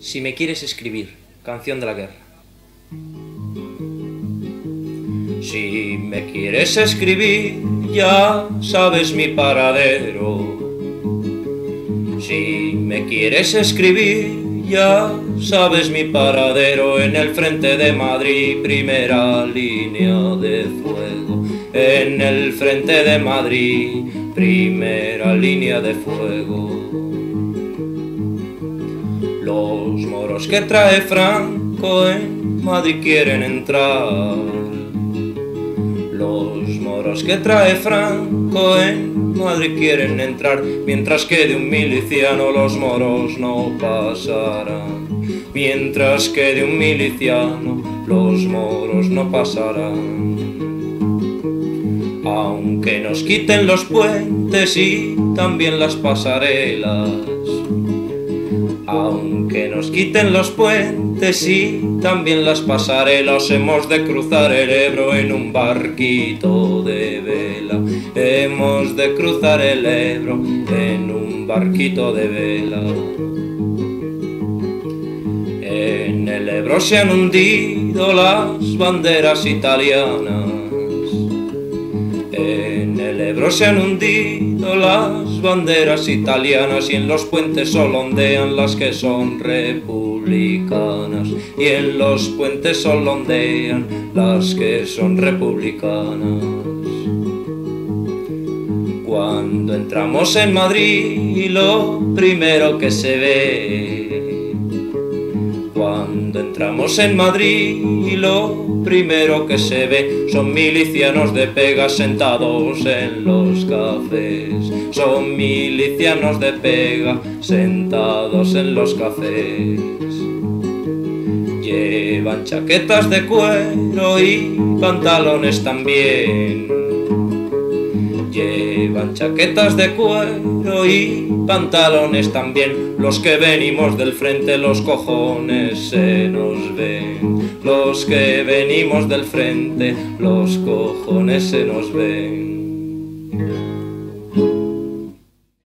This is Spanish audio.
Si me quieres escribir, canción de la guerra. Si me quieres escribir, ya sabes mi paradero. Si me quieres escribir, ya sabes mi paradero. En el frente de Madrid, primera línea de fuego. En el frente de Madrid, primera línea de fuego. Los moros que trae Franco en Madrid quieren entrar. Los moros que trae Franco en Madrid quieren entrar. Mientras que de un miliciano los moros no pasarán. Mientras que de un miliciano los moros no pasarán. Aunque nos quiten los puentes y también las pasarelas. Aunque nos quiten los puentes y también las pasarelas, hemos de cruzar el Ebro en un barquito de vela. Hemos de cruzar el Ebro en un barquito de vela. En el Ebro se han hundido las banderas italianas. En el Ebro se han hundido las banderas italianas y en los puentes solo ondean las que son republicanas. Y en los puentes solo ondean las que son republicanas. Cuando entramos en Madrid, lo primero que se ve. Cuando entramos en Madrid, lo primero que se ve son milicianos de pega sentados en los cafés. Son milicianos de pega sentados en los cafés. Llevan chaquetas de cuero y pantalones también. Llevan chaquetas de cuero y pantalones también. Los que venimos del frente, los cojones se nos ven. Los que venimos del frente, los cojones se nos ven.